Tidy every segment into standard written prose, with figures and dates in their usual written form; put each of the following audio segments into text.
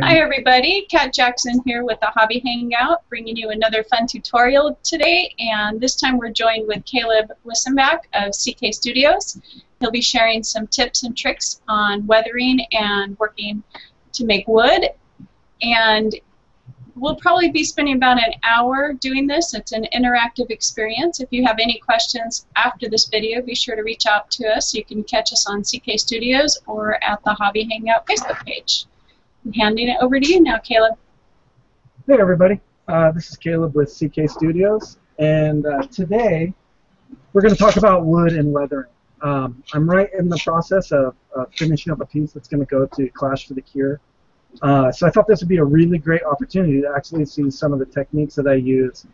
Hi everybody, Kat Jackson here with The Hobby Hangout, bringing you another fun tutorial today, and this time we're joined with Caleb Wissenback of CK Studios. He'll be sharing some tips and tricks on weathering and working to make wood, and we'll probably be spending about an hour doing this. It's an interactive experience. If you have any questions after this video, be sure to reach out to us. You can catch us on CK Studios or at the Hobby Hangout Facebook page. I'm handing it over to you now, Caleb. Hey, everybody. This is Caleb with CK Studios, and today we're going to talk about wood and weathering. I'm right in the process of finishing up a piece that's going to go to Clash for the Cure. So I thought this would be a really great opportunity to actually see some of the techniques that I use,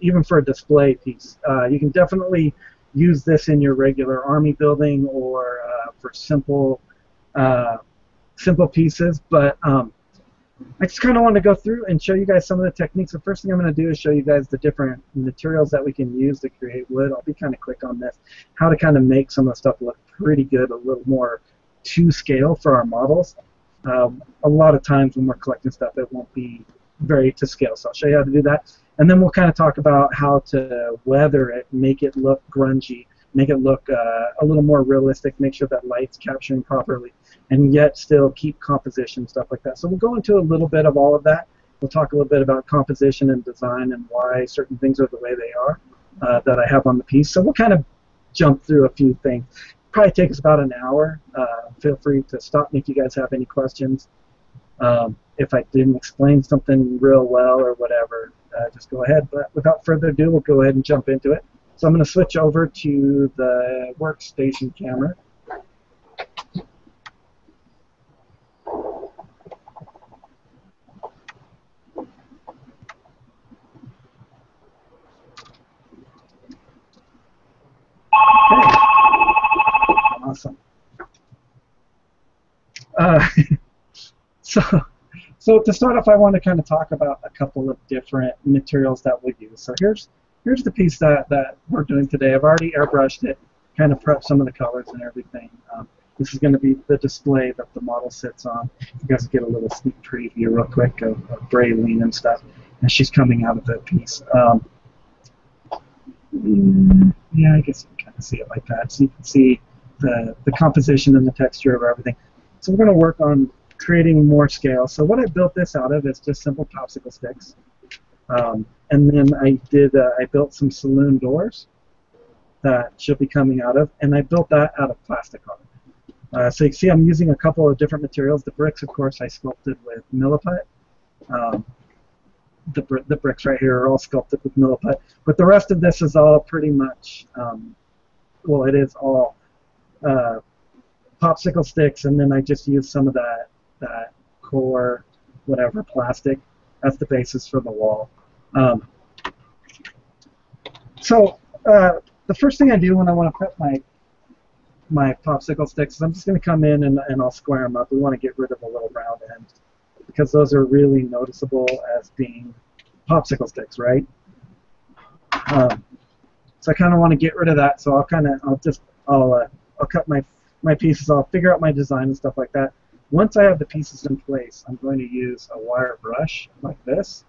even for a display piece. You can definitely use this in your regular army building or for simple pieces, but I just kind of want to go through and show you guys some of the techniques. The first thing I'm going to do is show you guys the different materials that we can use to create wood. I'll be kind of quick on this, how to kind of make some of the stuff look pretty good, a little more to scale for our models. A lot of times when we're collecting stuff, it won't be very to scale, so I'll show you how to do that, and then we'll kind of talk about how to weather it, make it look grungy, make it look a little more realistic, make sure that light's capturing properly, and yet still keep composition, stuff like that. So we'll go into a little bit of all of that. We'll talk a little bit about composition and design and why certain things are the way they are that I have on the piece. So we'll kind of jump through a few things. Probably take us about an hour. Feel free to stop me if you guys have any questions. If I didn't explain something real well or whatever, just go ahead. But without further ado, we'll go ahead and jump into it. So I'm going to switch over to the workstation camera. Awesome. So to start off, I want to kind of talk about a couple of different materials that we use. So here's the piece that we're doing today. I've already airbrushed it, kind of prepped some of the colors and everything. This is going to be the display that the model sits on. You guys get a little sneak preview real quick of Braylene and stuff, and she's coming out of the piece. Yeah, I guess you can kind of see it like that. So you can see the composition and the texture of everything. So we're going to work on creating more scale. So what I built this out of is just simple popsicle sticks, and then I built some saloon doors that she'll be coming out of, and I built that out of PlastiCard. So you can see I'm using a couple of different materials. The bricks, of course, I sculpted with Milliput. The bricks right here are all sculpted with Milliput, but the rest of this is all pretty much, well, it is all popsicle sticks, and then I just use some of that core whatever plastic as the basis for the wall. So the first thing I do when I want to prep my popsicle sticks is I'm just going to come in and I'll square them up. We want to get rid of the little round end because those are really noticeable as being popsicle sticks, right? So I kind of want to get rid of that. So I'll cut my pieces, I'll figure out my design and stuff like that. Once I have the pieces in place, I'm going to use a wire brush like this,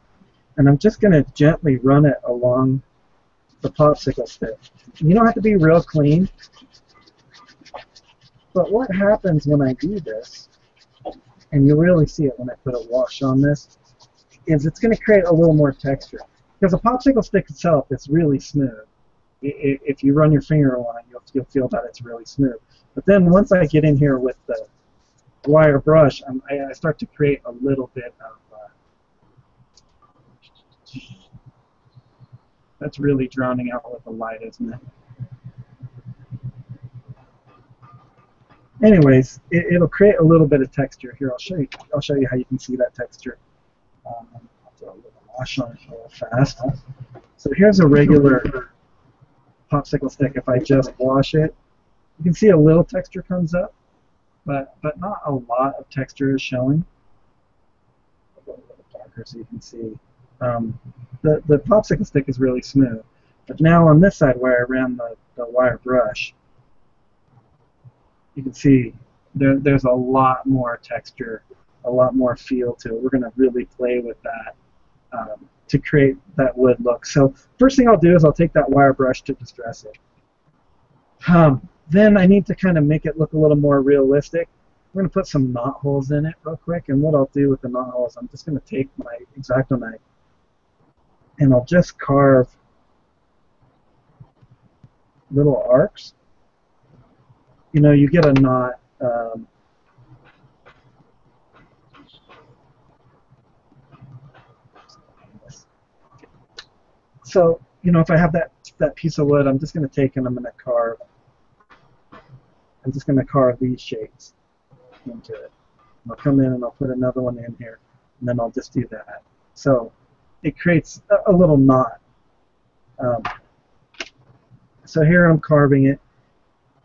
and I'm just going to gently run it along the popsicle stick. You don't have to be real clean, but what happens when I do this, and you'll really see it when I put a wash on this, is it's going to create a little more texture. Because the popsicle stick itself is really smooth. If you run your finger along it, you'll feel that it's really smooth. But then once I get in here with the wire brush, I start to create a little bit of... that's really drowning out what the light is, isn't it? Anyways, it'll create a little bit of texture here. I'll show you how you can see that texture. I'll do a little wash on it real fast. So here's a regular popsicle stick. If I just wash it, you can see a little texture comes up, but not a lot of texture is showing. A little darker so you can see. The popsicle stick is really smooth, but now on this side where I ran the wire brush, you can see there's a lot more texture a lot more feel to it. We're going to really play with that to create that wood look. So first thing I'll do is I'll take that wire brush to distress it. Then I need to kind of make it look a little more realistic. We're going to put some knot holes in it real quick, and what I'll do with the knot holes, I'm just going to take my X-Acto knife and I'll just carve little arcs. You know, you get a knot. So, you know, if I have that piece of wood, I'm just going to take and I'm just going to carve these shapes into it. I'll come in and I'll put another one in here, and then I'll just do that. So it creates a little knot. So here I'm carving it.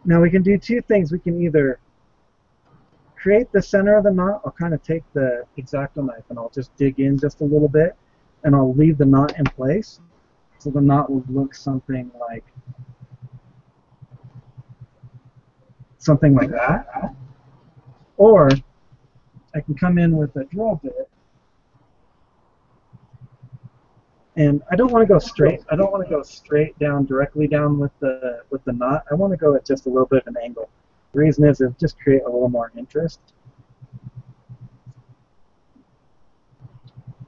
Now we can do two things. We can either create the center of the knot. I'll kind of take the X-Acto knife and I'll just dig in just a little bit, and I'll leave the knot in place. So the knot would look something like that. Or I can come in with a drill bit, and I don't want to go straight. I don't want to go straight down directly down with the knot. I want to go at just a little bit of an angle. The reason is it'll just create a little more interest.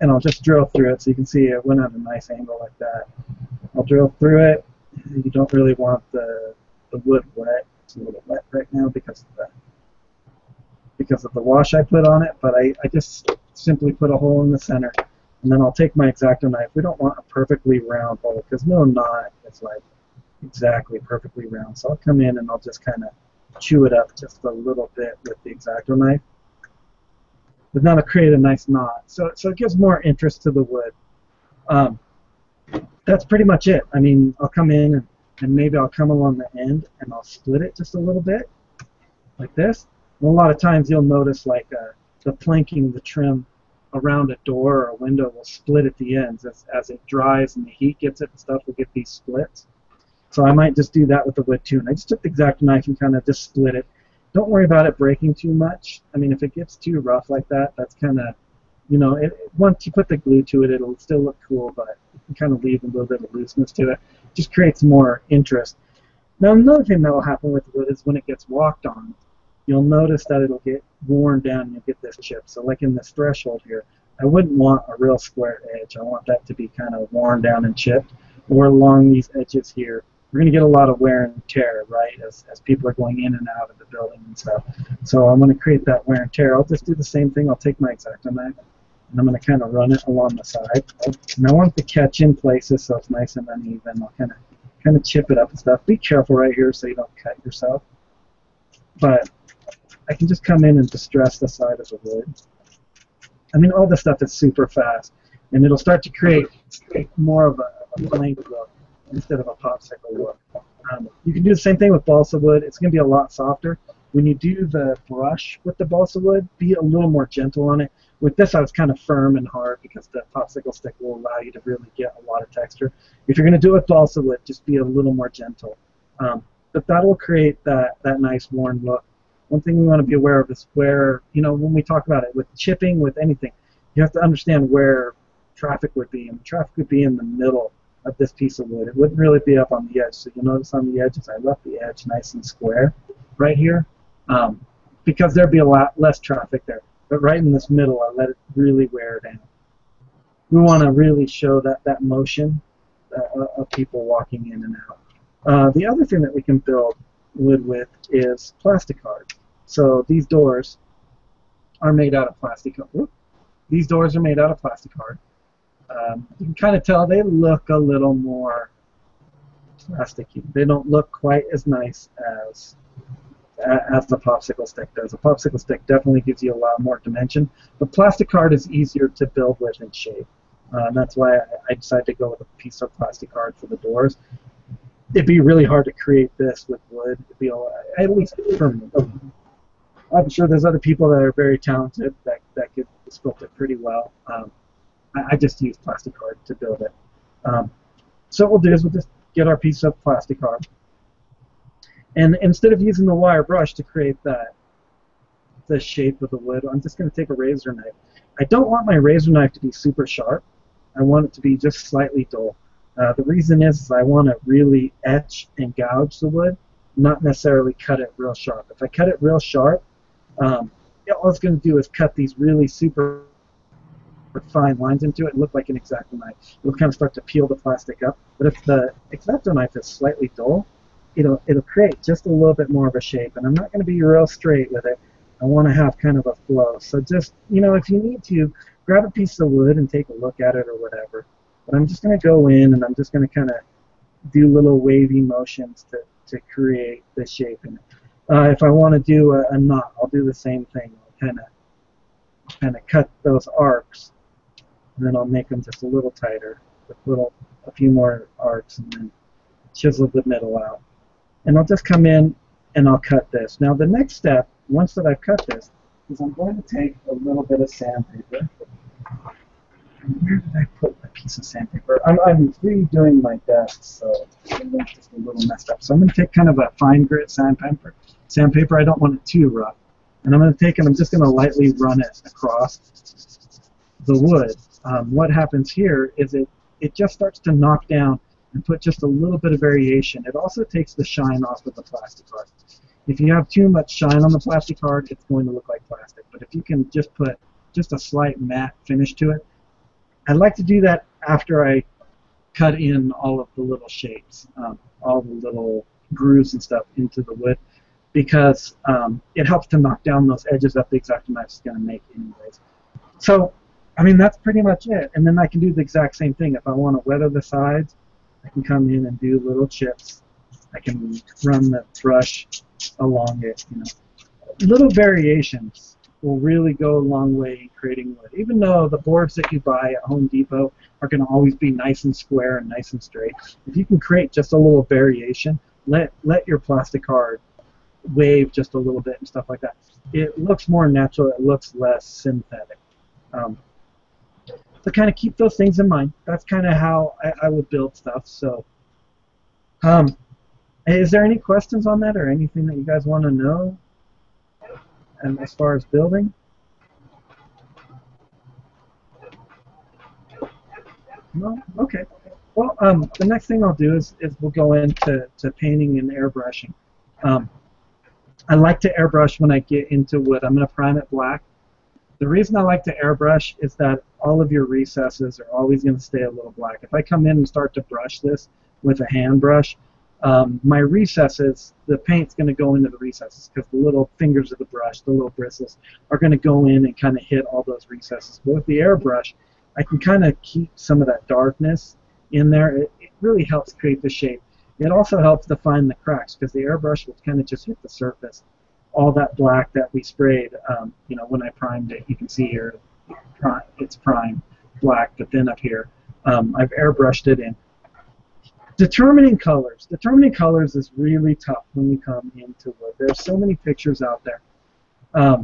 And I'll just drill through it, so you can see it went at a nice angle like that. I'll drill through it. You don't really want the wood wet. It's a little wet right now because of the wash I put on it, but I just simply put a hole in the center, and then I'll take my X-Acto knife. We don't want a perfectly round hole, because no knot is like exactly perfectly round. So I'll come in and I'll just kind of chew it up just a little bit with the X-Acto knife, but that'll create a nice knot. So it gives more interest to the wood. That's pretty much it. I mean, I'll come in and maybe I'll come along the end and I'll split it just a little bit like this. And a lot of times you'll notice like the planking, the trim around a door or a window will split at the ends. As it dries and the heat gets it and stuff, we'll get these splits. So I might just do that with the wood too. And I just took the X-Acto knife and kind of just split it. Don't worry about it breaking too much. I mean, if it gets too rough like that, that's kind of, you know, once you put the glue to it, it'll still look cool, but you can kind of leave a little bit of looseness to it. It just creates more interest. Now, another thing that will happen with wood is when it gets walked on, you'll notice that it'll get worn down and you'll get this chip. So like in this threshold here, I wouldn't want a real square edge. I want that to be kind of worn down and chipped. Or along these edges here, we're going to get a lot of wear and tear, right, as people are going in and out of the building and stuff. So I'm going to create that wear and tear. I'll just do the same thing. I'll take my X-Acto knife and I'm going to kind of run it along the side. And I want it to catch in places so it's nice and uneven. I'll kind of chip it up and stuff. Be careful right here so you don't cut yourself. But I can just come in and distress the side of the wood. I mean, all this stuff is super fast, and it'll start to create more of a blank look instead of a popsicle look. You can do the same thing with balsa wood. It's going to be a lot softer. When you do the brush with the balsa wood, be a little more gentle on it. With this, I was kind of firm and hard because the popsicle stick will allow you to really get a lot of texture. If you're going to do it with balsa wood, just be a little more gentle. But that will create that nice worn look. One thing we want to be aware of is where, you know, when we talk about it, with chipping, with anything, you have to understand where traffic would be. And traffic would be in the middle of this piece of wood. It wouldn't really be up on the edge. So you'll notice on the edges, I left the edge nice and square right here because there'd be a lot less traffic there. But right in this middle, I let it really wear down. We want to really show that motion of people walking in and out. The other thing that we can build wood with is PlastiCard. So these doors are made out of PlastiCard. These doors are made out of PlastiCard. You can kind of tell they look a little more plasticky. They don't look quite as nice as the popsicle stick does. A popsicle stick definitely gives you a lot more dimension, but PlastiCard is easier to build with and shape. That's why I decided to go with a piece of PlastiCard for the doors. It'd be really hard to create this with wood. It'd be at least for me. I'm sure there's other people that are very talented that could sculpt it pretty well. I just use PlastiCard to build it. So what we'll do is we'll just get our piece of PlastiCard, and instead of using the wire brush to create that the shape of the wood. I'm just going to take a razor knife. I don't want my razor knife to be super sharp. I want it to be just slightly dull. The reason is I want to really etch and gouge the wood, not necessarily cut it real sharp. If I cut it real sharp, all it's going to do is cut these really super fine lines into it and look like an X-Acto knife. It'll kind of start to peel the plastic up. But if the X-Acto knife is slightly dull, it'll create just a little bit more of a shape. And I'm not going to be real straight with it. I want to have kind of a flow. So just, if you need to, grab a piece of wood and take a look at it or whatever. But I'm just going to go in and I'm just going to kind of do little wavy motions to create the shape in it. If I want to do a knot, I'll do the same thing. I'll kind of cut those arcs, and then I'll make them just a little tighter with a few more arcs, and then chisel the middle out. And I'll just come in and I'll cut this. Now the next step, once that I've cut this, is I'm going to take a little bit of sandpaper. Where did I put a piece of sandpaper? I'm redoing my desk, so it's just a little messed up. So I'm going to take kind of a fine grit sandpaper. I don't want it too rough. And I'm going to take it, I'm just going to lightly run it across the wood. What happens here is it just starts to knock down and put just a little bit of variation. It also takes the shine off of the PlastiCard. If you have too much shine on the PlastiCard, it's going to look like plastic. But if you can just put just a slight matte finish to it, I like to do that after I cut in all of the little shapes, all the little grooves and stuff into the wood, because it helps to knock down those edges that the X-Acto knife is going to make anyways. So, that's pretty much it. And then I can do the exact same thing. If I want to weather the sides, I can come in and do little chips. I can run the brush along it. Little variations will really go a long way in creating wood. Even though the boards that you buy at Home Depot are going to always be nice and square and nice and straight, if you can create just a little variation, let your PlastiCard wave just a little bit and stuff like that, it looks more natural, it looks less synthetic. So kind of keep those things in mind. That's kind of how I would build stuff. So is there any questions on that or anything that you guys want to know? And as far as building? No? Okay. Well, the next thing I'll do is we'll go into painting and airbrushing. I like to airbrush when I get into wood. I'm going to prime it black. The reason I like to airbrush is that all of your recesses are always going to stay a little black. If I come in and start to brush this with a hand brush, my recesses, the paint's going to go into the recesses because the little fingers of the brush, the little bristles, are going to go in and kind of hit all those recesses. But with the airbrush, I can kind of keep some of that darkness in there. It really helps create the shape. It also helps to find the cracks because the airbrush will kind of just hit the surface. All that black that we sprayed, when I primed it, you can see here it's prime black, but then up here I've airbrushed it in. Determining colors is really tough when you come into wood. There's so many pictures out there. A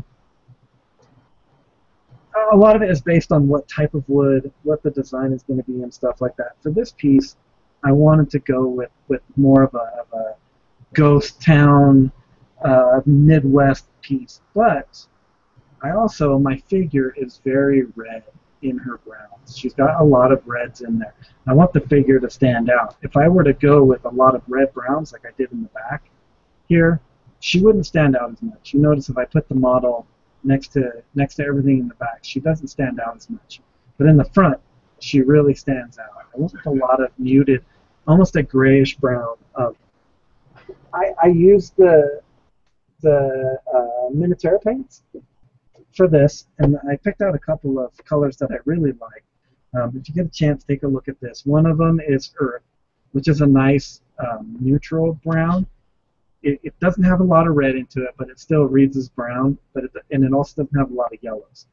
lot of it is based on what type of wood, what the design is going to be, and stuff like that. For this piece, I wanted to go with more of a ghost town, Midwest piece, but my figure is very red in her browns. She's got a lot of reds in there. I want the figure to stand out. If I were to go with a lot of red browns like I did in the back here, she wouldn't stand out as much. You notice if I put the model next to everything in the back, she doesn't stand out as much. But in the front, she really stands out. I want a lot of muted, almost a grayish brown. I used the Miniature paints for this, and I picked out a couple of colors that I really like. If you get a chance, take a look at this. One of them is Earth, which is a nice neutral brown. It doesn't have a lot of red into it, but it still reads as brown, and it also doesn't have a lot of yellows.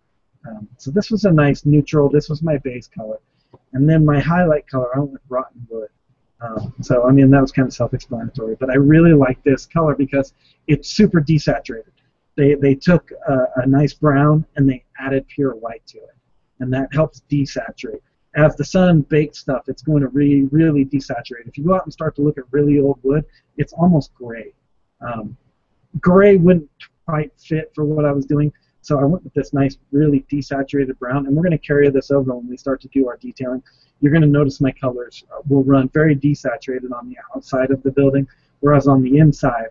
So this was a nice neutral. This was my base color. And then my highlight color, I went with Rotten Wood. That was kind of self-explanatory, but I really like this color because it's super desaturated. They took a nice brown and they added pure white to it, and that helps desaturate. As the sun bakes stuff, it's going to really, really desaturate. If you go out and start to look at really old wood, it's almost gray. Gray wouldn't quite fit for what I was doing. So I went with this nice, really desaturated brown, and we're going to carry this over when we start to do our detailing. You're going to notice my colors will run very desaturated on the outside of the building, whereas on the inside,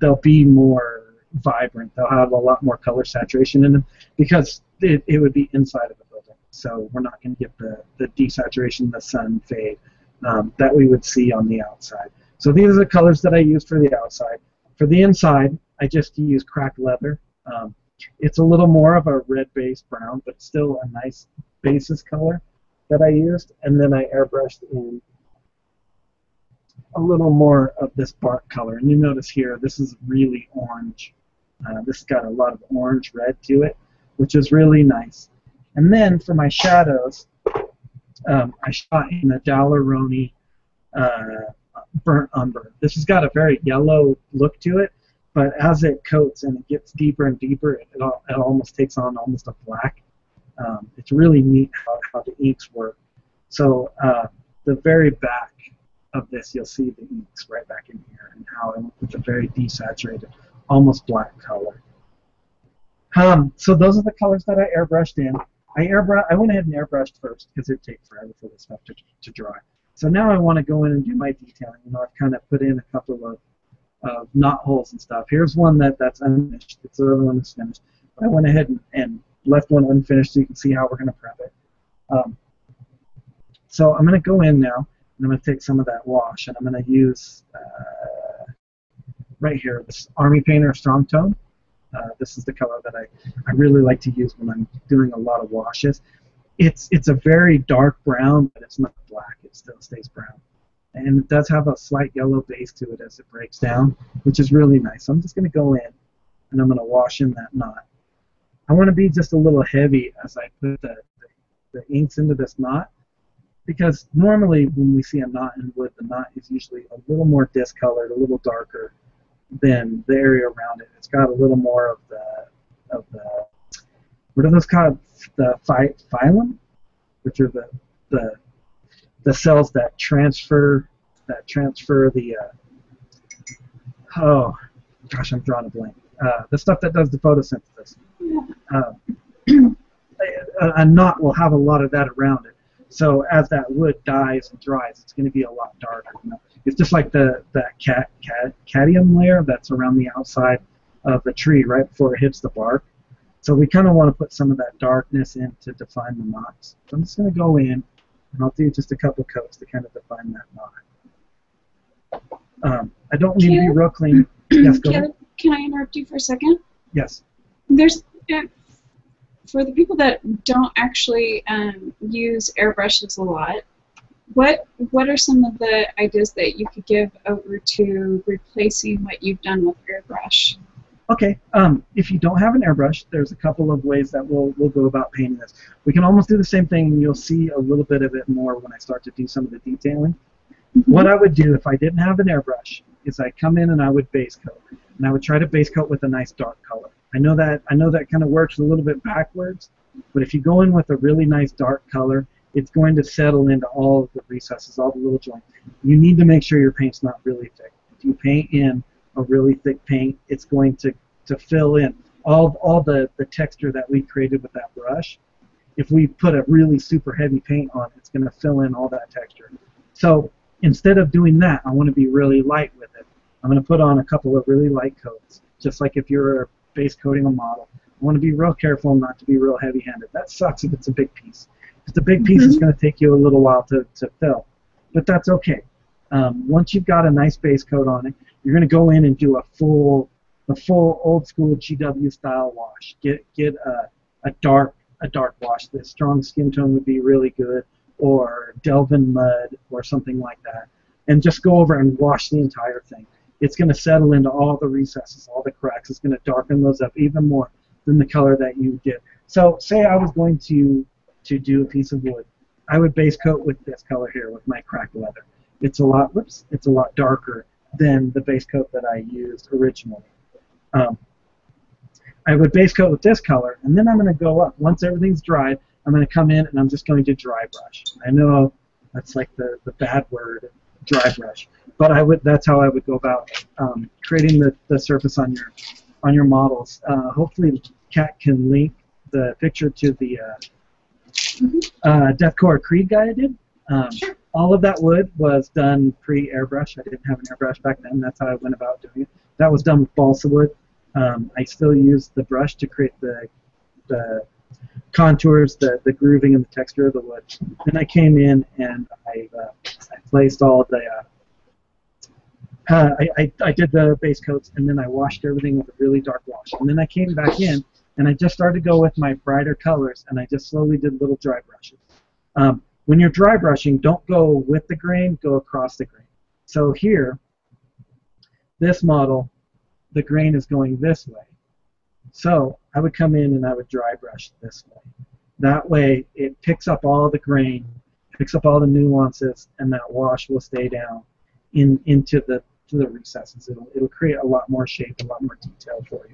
they'll be more vibrant. They'll have a lot more color saturation in them because it would be inside of the building. So we're not going to get the desaturation, the sun fade that we would see on the outside. So these are the colors that I use for the outside. For the inside, I just use Cracked Leather. It's a little more of a red base brown, but still a nice basis color that I used. And then I airbrushed in a little more of this bark color. And you notice here, this is really orange. This has got a lot of orange red to it, which is really nice. And then for my shadows, I shot in the Daler Rowney Burnt Umber. This has got a very yellow look to it. But as it coats and it gets deeper and deeper, it almost takes on almost a black. It's really neat how the inks work. So the very back of this, you'll see the inks right back in here and how it's a very desaturated, almost black color. So those are the colors that I airbrushed in. I went ahead and airbrushed first because it takes forever for this stuff to dry. So now I want to go in and do my detailing. You know, I've kind of put in a couple of knot holes and stuff. Here's one that's unfinished. It's the other one that's finished. I went ahead and left one unfinished so you can see how we're going to prep it. So I'm going to go in now, and I'm going to take some of that wash, and I'm going to use, right here, this Army Painter Strong Tone. This is the color that I really like to use when I'm doing a lot of washes. It's a very dark brown, but it's not black. It still stays brown. And it does have a slight yellow base to it as it breaks down, which is really nice. So I'm just going to go in, and I'm going to wash in that knot. I want to be just a little heavy as I put the inks into this knot, because normally when we see a knot in wood, the knot is usually a little more discolored, a little darker than the area around it. It's got a little more of the what are those called? The phylum, which are the cells that transfer the oh gosh, I'm drawing a blank. The stuff that does the photosynthesis. A knot will have a lot of that around it. So as that wood dies and dries, it's going to be a lot darker. You know? It's just like that cadmium layer that's around the outside of the tree right before it hits the bark. So we kind of want to put some of that darkness in to define the knots. So I'm just going to go in. And I'll do just a couple coats to kind of define that knot. I don't need to be real clean. Yes, go ahead. Can I interrupt you for a second? Yes. There's for the people that don't actually use airbrushes a lot, what are some of the ideas that you could give over to replacing what you've done with airbrush? Okay, if you don't have an airbrush, there's a couple of ways that we'll go about painting this. We can almost do the same thing, and you'll see a little bit of it more when I start to do some of the detailing. Mm-hmm. What I would do if I didn't have an airbrush is I'd come in and I would base coat, and I would try to base coat with a nice dark color. I know that kind of works a little bit backwards, but if you go in with a really nice dark color, it's going to settle into all of the recesses, all the little joints. You need to make sure your paint's not really thick. If you paint in a really thick paint, it's going to fill in all the texture that we created with that brush. If we put a really super heavy paint on, it's going to fill in all that texture. So instead of doing that, I want to be really light with it. I'm going to put on a couple of really light coats, just like if you're base coating a model. I want to be real careful not to be real heavy-handed. That sucks if it's a big piece. If it's a big piece, it's going to take you a little while to fill, but that's okay. Once you've got a nice base coat on it, you're going to go in and do the full old-school GW style wash. Get a dark wash. The strong skin tone would be really good, or delve in mud, or something like that, and just go over and wash the entire thing. It's going to settle into all the recesses, all the cracks. It's going to darken those up even more than the color that you did. So say I was going to do a piece of wood. I would base coat with this color here, with my Cracked Leather. It's a lot darker than the base coat that I used originally. I would base coat with this color, and then I'm going to go up. Once everything's dried, I'm going to come in and I'm just going to dry brush. I know that's like the bad word, dry brush, but that's how I would go about creating the surface on your on your models. Hopefully, Kat can link the picture to the Deathcore Creed guy I did. Sure. All of that wood was done pre-airbrush. I didn't have an airbrush back then. That's how I went about doing it. That was done with balsa wood. I still use the brush to create the contours, the grooving, and the texture of the wood. Then I came in and I placed all the... I did the base coats, and then I washed everything with a really dark wash. And then I came back in, and I just started to go with my brighter colors, and I just slowly did little dry brushes. When you're dry brushing, don't go with the grain, go across the grain. So here, this model, the grain is going this way. So I would come in and I would dry brush this way. That way it picks up all the grain, picks up all the nuances, and that wash will stay down into the recesses. It'll create a lot more shape, a lot more detail for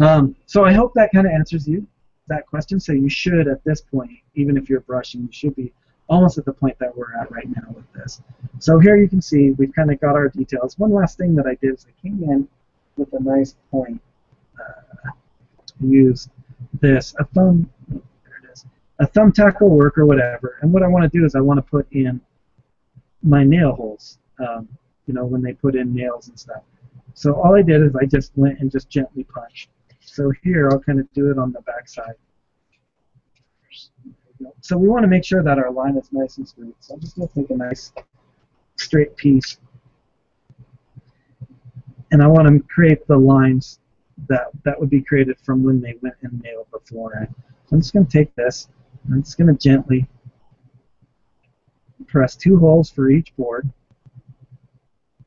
you. So I hope that kind of answers you. That question, so you should at this point, even if you're brushing, you should be almost at the point that we're at right now with this. So here you can see we've kind of got our details. One last thing that I did is I came in with a nice point. Use this a thumb tackle work or whatever. And what I want to do is I want to put in my nail holes. You know, when they put in nails and stuff. So all I did is I just went and just gently punched. So here, I'll kind of do it on the back side. So we want to make sure that our line is nice and smooth. So I'm just going to take a nice straight piece. And I want to create the lines that would be created from when they went and nailed the floor. I'm just going to take this, and I'm just going to gently press 2 holes for each board.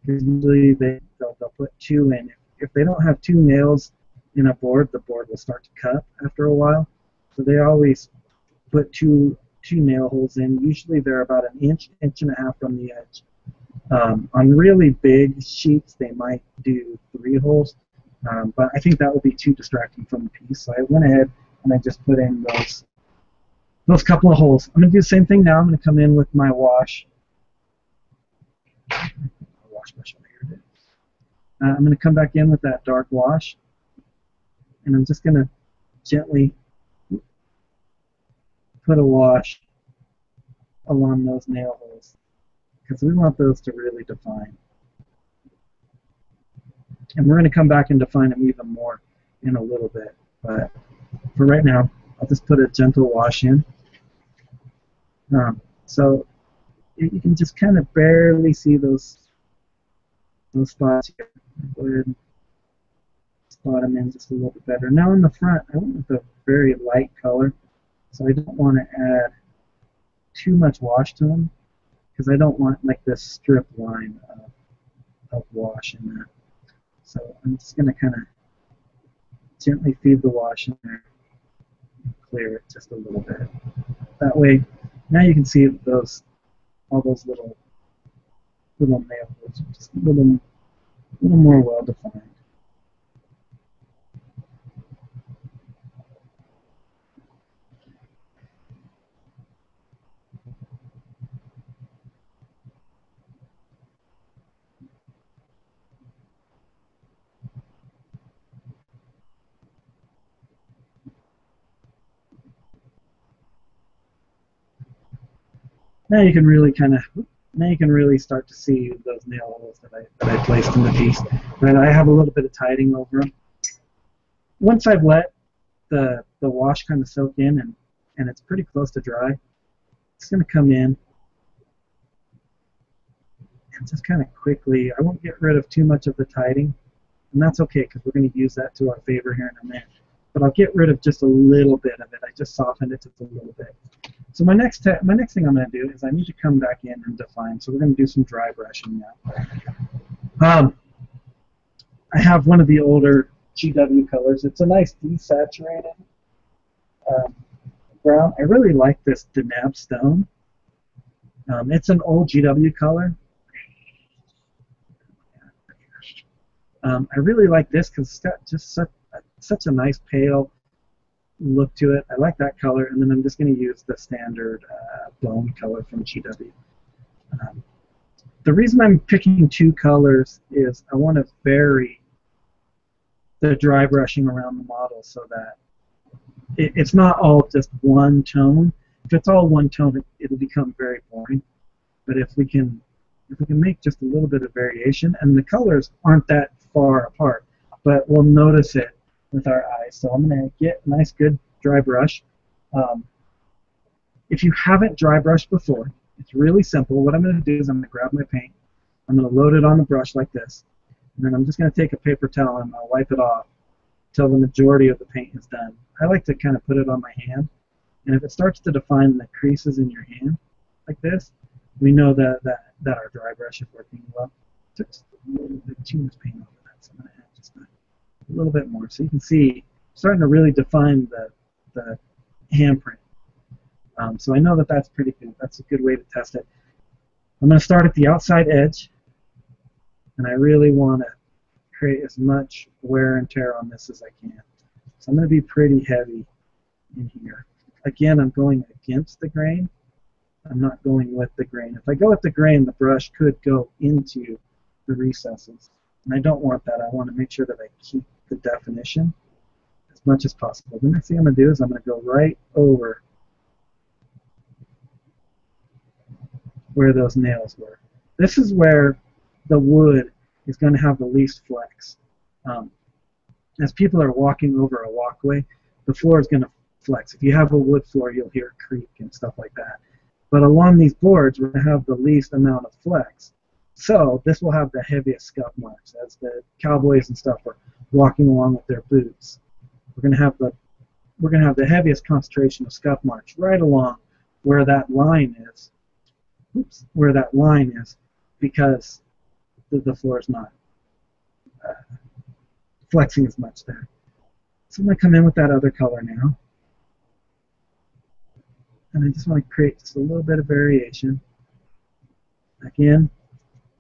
Because usually they'll put 2 in. If they don't have 2 nails in a board, the board will start to cut after a while. So they always put two nail holes in. Usually they're about an inch, inch and a half from the edge. On really big sheets, they might do 3 holes, but I think that would be too distracting from the piece. So I went ahead and I just put in those couple of holes. I'm going to do the same thing now. I'm going to come in with my wash. I'm going to come back in with that dark wash. And I'm just going to gently put a wash along those nail holes because we want those to really define. And we're going to come back and define them even more in a little bit. But for right now, I'll just put a gentle wash in. So you can just kind of barely see those spots here. Go ahead and spot them in just a little bit better. Now in the front, I went with a very light color, so I don't want to add too much wash to them because I don't want like this strip line of wash in there. So I'm just going to kind of gently feed the wash in there and clear it just a little bit. That way, now you can see those all those little nails, just a little more well defined. Now you can really start to see those nail holes that I placed in the piece. And I have a little bit of tiding over them. Once I've let the wash kind of soak in and it's pretty close to dry, it's going to come in and just kind of quickly. I won't get rid of too much of the tiding, and that's okay because we're going to use that to our favor here in a minute. But I'll get rid of just a little bit of it. I just softened it just a little bit. So my next thing I'm going to do is I need to come back in and define. So we're going to do some dry brushing now. I have one of the older GW colors. It's a nice desaturated brown. I really like this Dheneb Stone. It's an old GW color. I really like this because it's got just such a nice pale look to it. I like that color, and then I'm just going to use the standard bone color from GW. The reason I'm picking two colors is I want to vary the dry brushing around the model so that it's not all just one tone. If it's all one tone, it'll become very boring. But if we can make just a little bit of variation, and the colors aren't that far apart, but we'll notice it with our eyes. So I'm going to get a nice, good dry brush. If you haven't dry brushed before, it's really simple. What I'm going to do is I'm going to grab my paint. I'm going to load it on the brush like this, and then I'm just going to take a paper towel and I'll wipe it off until the majority of the paint is done. I like to kind of put it on my hand, and if it starts to define the creases in your hand like this, we know that our dry brush is working well. Just a little bit too much paint over that, so I'm going to add just a little bit more. So you can see starting to really define the handprint. So I know that that's pretty good. That's a good way to test it. I'm going to start at the outside edge, and I really want to create as much wear and tear on this as I can. So I'm going to be pretty heavy in here. Again, I'm going against the grain. I'm not going with the grain. If I go with the grain, the brush could go into the recesses, and I don't want that. I want to make sure that I keep the definition as much as possible. The next thing I'm going to do is I'm going to go right over where those nails were. This is where the wood is going to have the least flex. As people are walking over a walkway, the floor is going to flex. If you have a wood floor, you'll hear it creak and stuff like that. But along these boards, we're going to have the least amount of flex. So this will have the heaviest scuff marks. As the cowboys and stuff are walking along with their boots, we're going to have the heaviest concentration of scuff marks right along where that line is. Oops, where that line is, because the floor is not flexing as much there. So I'm going to come in with that other color now, and I just want to create just a little bit of variation. Again,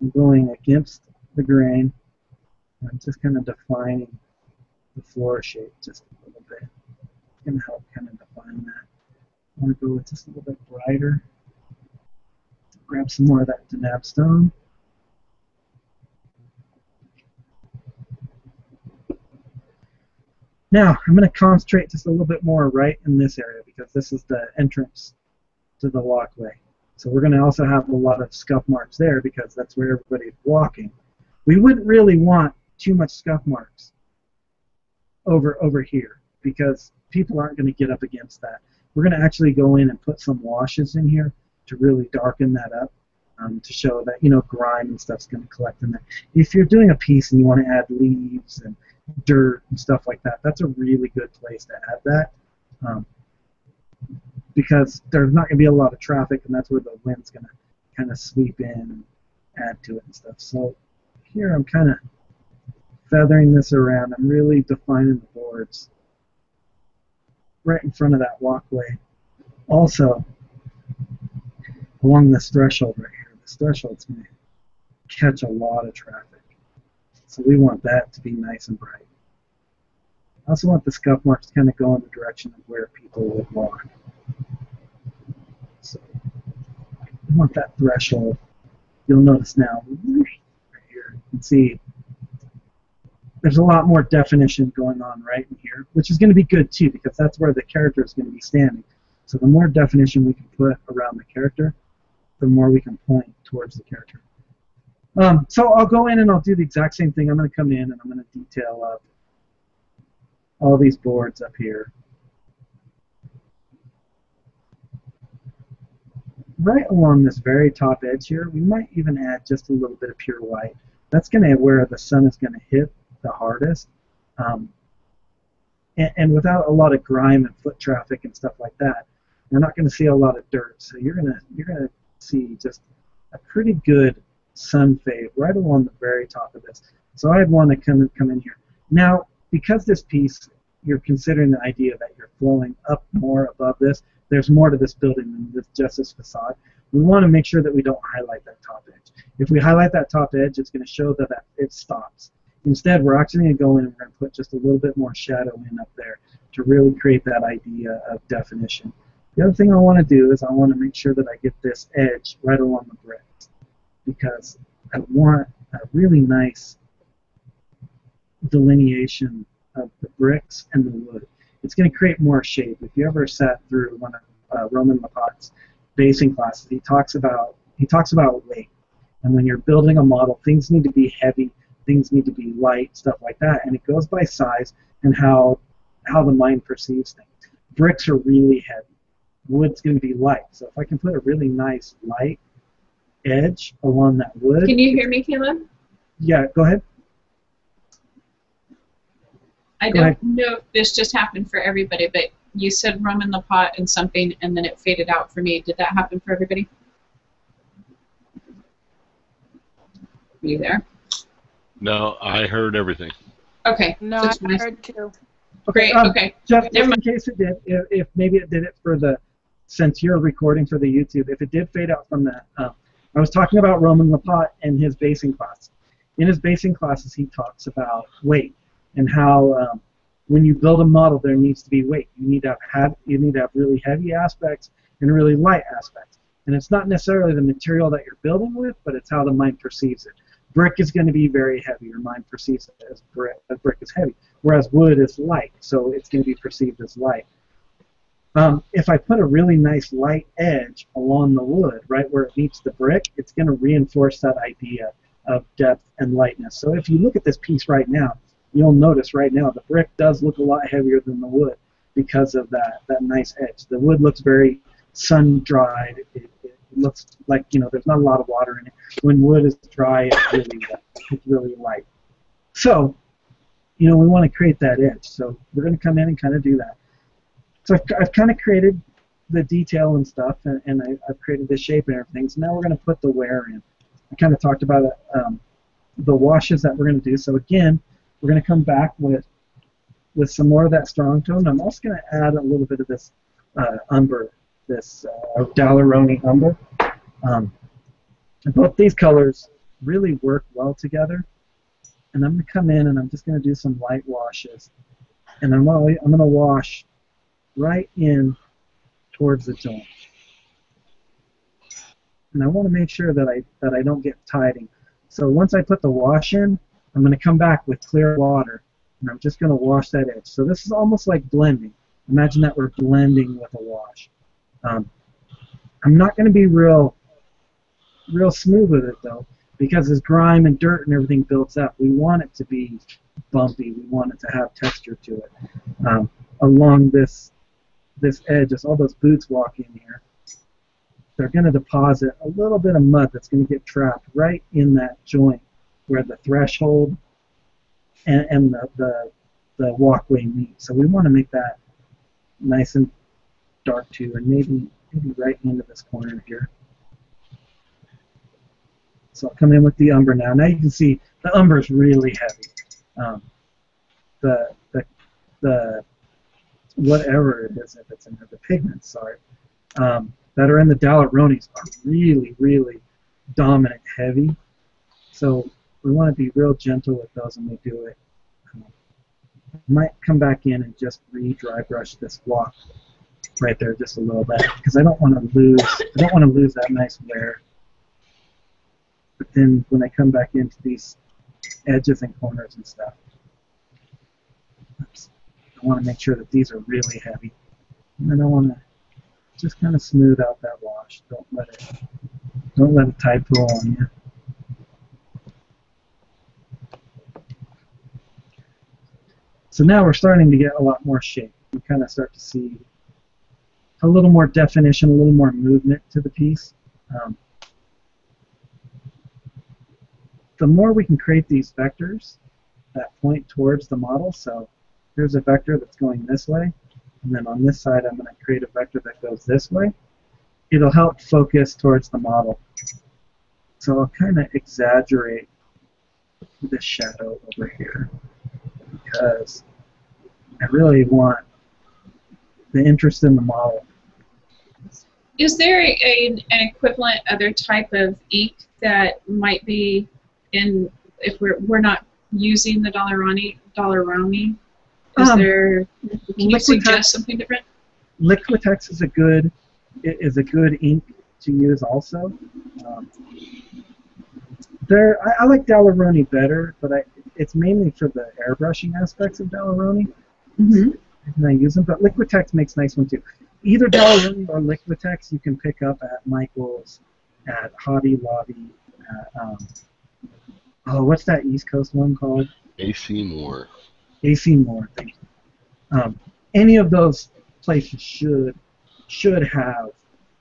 I'm going against the grain. I'm just kind of defining the floor shape just a little bit. It's going to help kind of define that. I want to go with just a little bit brighter. Grab some more of that Dheneb Stone. Now I'm going to concentrate just a little bit more right in this area, because this is the entrance to the walkway. So we're going to also have a lot of scuff marks there, because that's where everybody's walking. We wouldn't really want too much scuff marks over here, because people aren't going to get up against that. We're going to actually go in and put some washes in here to really darken that up, to show that, you know, grime and stuff's going to collect in there. If you're doing a piece and you want to add leaves and dirt and stuff like that, that's a really good place to add that, because there's not going to be a lot of traffic, and that's where the wind's going to kind of sweep in and add to it and stuff. So here I'm kind of feathering this around. I'm really defining the boards right in front of that walkway. Also, along this threshold right here. This threshold's going to catch a lot of traffic. So we want that to be nice and bright. I also want the scuff marks to kind of go in the direction of where people would walk. So we want that threshold. You'll notice now, right here, you can see there's a lot more definition going on right in here, which is going to be good too, because that's where the character is going to be standing. So the more definition we can put around the character, the more we can point towards the character. So I'll go in and I'll do the exact same thing. I'm going to come in and I'm going to detail up all these boards up here. Right along this very top edge here, we might even add just a little bit of pure white. That's going to where the sun is going to hit the hardest. And without a lot of grime and foot traffic and stuff like that, we're not going to see a lot of dirt. So you're going to see just a pretty good sun fade right along the very top of this. So I'd want to come in here. Now, because this piece, you're considering the idea that you're flowing up more above this, there's more to this building than just this facade. We want to make sure that we don't highlight that top edge. If we highlight that top edge, it's going to show that it stops. Instead, we're actually going to go in and we're going to put just a little bit more shadow in up there to really create that idea of definition. The other thing I want to do is I want to make sure that I get this edge right along the bricks, because I want a really nice delineation of the bricks and the wood. It's going to create more shape. If you ever sat through one of Roman Lepot's basing classes, he talks about weight. And when you're building a model, things need to be heavy, things need to be light, stuff like that. And it goes by size and how the mind perceives things. Bricks are really heavy. Wood's going to be light. So if I can put a really nice light edge along that wood. Can you hear me, Caleb? Yeah, go ahead. I don't know if this just happened for everybody, but you said rum in the pot and something, and then it faded out for me. Did that happen for everybody? Were you there? No, I heard everything. Okay. No, I heard too. Okay, great. Okay. Jeff, just in case it did, if maybe it did it for the, since you're recording for the YouTube, if it did fade out from that, I was talking about Roman Lepot and his basing class. In his basing classes, he talks about weight and how when you build a model, there needs to be weight. You need to have really heavy aspects and really light aspects. And it's not necessarily the material that you're building with, but it's how the mind perceives it. Brick is going to be very heavy. Your mind perceives it as brick is heavy, whereas wood is light, so it's going to be perceived as light. If I put a really nice light edge along the wood, right where it meets the brick, it's going to reinforce that idea of depth and lightness. So if you look at this piece right now, you'll notice right now the brick does look a lot heavier than the wood because of that nice edge. The wood looks very sun-dried. It looks like, you know, there's not a lot of water in it. When wood is dry, it's really light. So, you know, we want to create that edge. So we're going to come in and kind of do that. So I've kind of created the detail and stuff, and I've created the shape and everything. So now we're going to put the wear in. I kind of talked about the washes that we're going to do. So again, we're going to come back with some more of that strong tone. I'm also going to add a little bit of this umber, this Daler Rowney umber. And both these colors really work well together. And I'm going to come in and I'm just going to do some light washes. And I'm going to wash right in towards the joint. And I want to make sure that I don't get tiding. So once I put the wash in, I'm going to come back with clear water, and I'm just going to wash that edge. So this is almost like blending. Imagine that we're blending with a wash. I'm not going to be real smooth with it, though, because as grime and dirt and everything builds up, we want it to be bumpy. We want it to have texture to it. Along this edge, as all those boots walk in here, they're going to deposit a little bit of mud that's going to get trapped right in that joint where the threshold and the walkway meet. So we want to make that nice and dark too, and maybe right into this corner here. So I'll come in with the umber now. Now you can see the umber is really heavy. The whatever it is, if it's in the pigments, sorry, that are in the Daler Rowneys are really dominant heavy. So we want to be real gentle with those when we do it. I might come back in and just re-dry brush this block right there just a little bit, because I don't want to lose that nice wear. But then when I come back into these edges and corners and stuff, I want to make sure that these are really heavy. And then I want to just kind of smooth out that wash. Don't let it tide pool on you. So now we're starting to get a lot more shape. We kind of start to see a little more definition, a little more movement to the piece. The more we can create these vectors that point towards the model, so here's a vector that's going this way, and then on this side I'm going to create a vector that goes this way. It'll help focus towards the model. So I'll kind of exaggerate the shadow over here, because I really want the interest in the model. Is there an equivalent other type of ink that might be in, if we're not using the Daler Rowney? Is there, can you suggest something different? Liquitex is a good ink to use also. I like Daler Rowney better, but I it's mainly for the airbrushing aspects of Daler Rowney. Mm-hmm. And I use them, but Liquitex makes nice one too. Either Daler Rowney or Liquitex you can pick up at Michael's, at Hobby Lobby, at, oh, what's that East Coast one called? A.C. Moore. A.C. Moore, thank you. Any of those places should have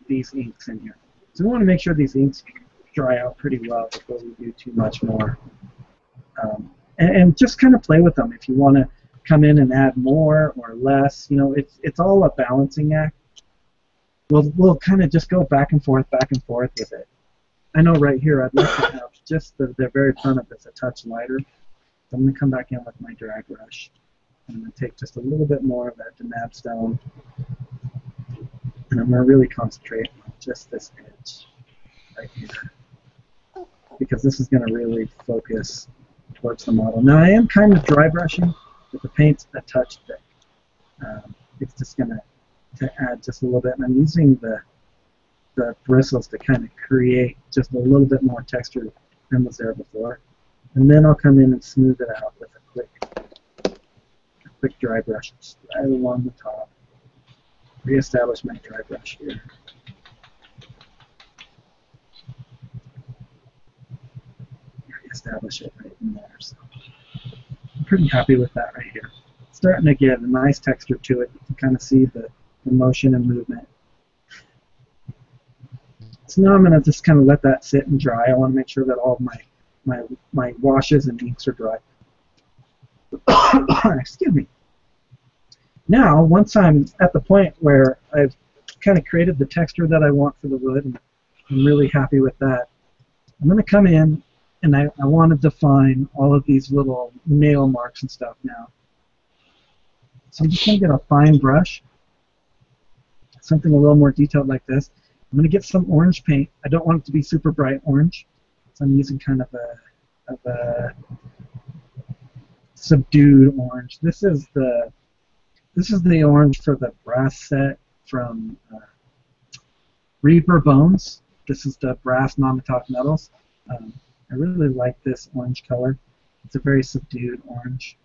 these inks in here. So we want to make sure these inks dry out pretty well before we do too much more. And just kind of play with them. If you want to come in and add more or less, you know, it's all a balancing act. We'll kind of just go back and forth with it. I know right here I'd like to have just the very front of this a touch lighter. So I'm going to come back in with my drag brush. I'm going to take just a little bit more of that Dheneb Stone. And I'm going to really concentrate on just this edge right here, because this is going to really focus towards the model. Now I am kind of dry brushing, but the paint's a touch thick. It's just going to add just a little bit, and I'm using the bristles to kind of create just a little bit more texture than was there before. And then I'll come in and smooth it out with a quick dry brush right along the top. Reestablish my dry brush here. Establish it right in there. So I'm pretty happy with that right here. It's starting to get a nice texture to it. You can kind of see the motion and movement. So now I'm going to just kind of let that sit and dry. I want to make sure that all of my washes and inks are dry. Excuse me. Now, once I'm at the point where I've kind of created the texture that I want for the wood, and I'm really happy with that, I'm going to come in. And I want to define all of these little nail marks and stuff now. So I'm just going to get a fine brush, something a little more detailed like this. I'm going to get some orange paint. I don't want it to be super bright orange, so I'm using kind of a subdued orange. This is the orange for the brass set from Reaper Bones. This is the brass non-metallic metals. I really like this orange color. It's a very subdued orange.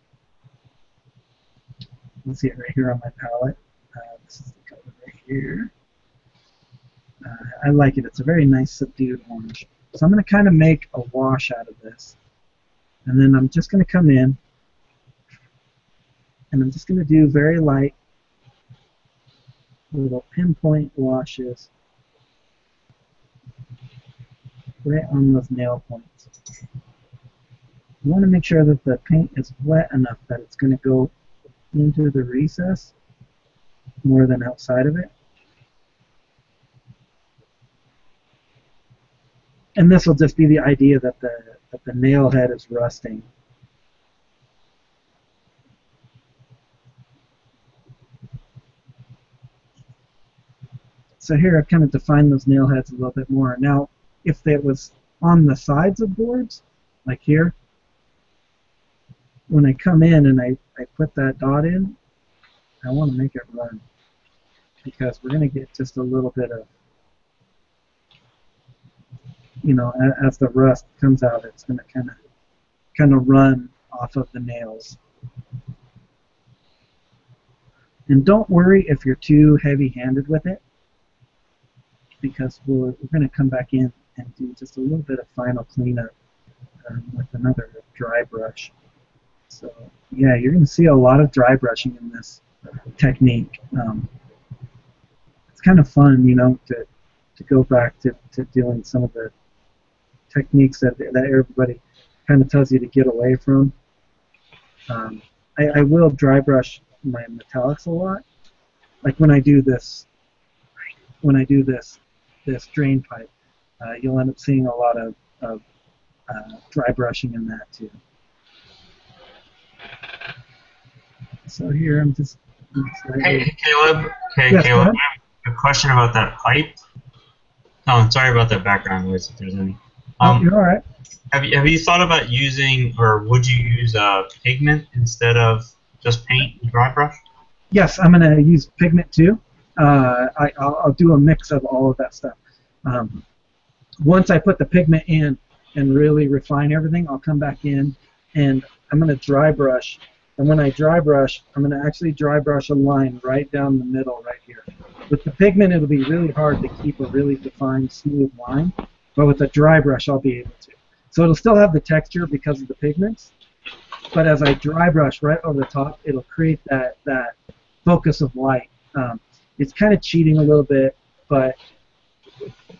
You can see it right here on my palette. This is the color right here. I like it. It's a very nice subdued orange. So I'm going to kind of make a wash out of this. And then I'm just going to come in, and I'm just going to do very light little pinpoint washes right on those nail points. You want to make sure that the paint is wet enough that it's going to go into the recess more than outside of it. And this will just be the idea that the nail head is rusting. So here I've kind of defined those nail heads a little bit more. Now, if it was on the sides of boards, like here, when I come in and I put that dot in, I want to make it run, because we're going to get just a little bit of, you know, as the rust comes out, it's going to kind of run off of the nails. And don't worry if you're too heavy-handed with it, because we're going to come back in and do just a little bit of final cleanup with another dry brush. So yeah, you're going to see a lot of dry brushing in this technique. It's kind of fun, you know, to go back to doing some of the techniques that everybody kind of tells you to get away from. I will dry brush my metallics a lot, like when I do this. This drain pipe, you'll end up seeing a lot of dry brushing in that too. So here I'm just. Hey Caleb. Hey yes, Caleb. I have a question about that pipe. Oh, sorry about that background noise if there's any. Oh, you're all right. Have you thought about using, or would you use pigment instead of just paint and dry brush? Yes, I'm going to use pigment too. I'll do a mix of all of that stuff. Once I put the pigment in and really refine everything, I'll come back in and I'm going to dry brush, and when I dry brush, I'm going to actually dry brush a line right down the middle right here. With the pigment, it'll be really hard to keep a really defined, smooth line, but with a dry brush, I'll be able to. So it'll still have the texture because of the pigments, but as I dry brush right over the top, it'll create that focus of light. It's kind of cheating a little bit, but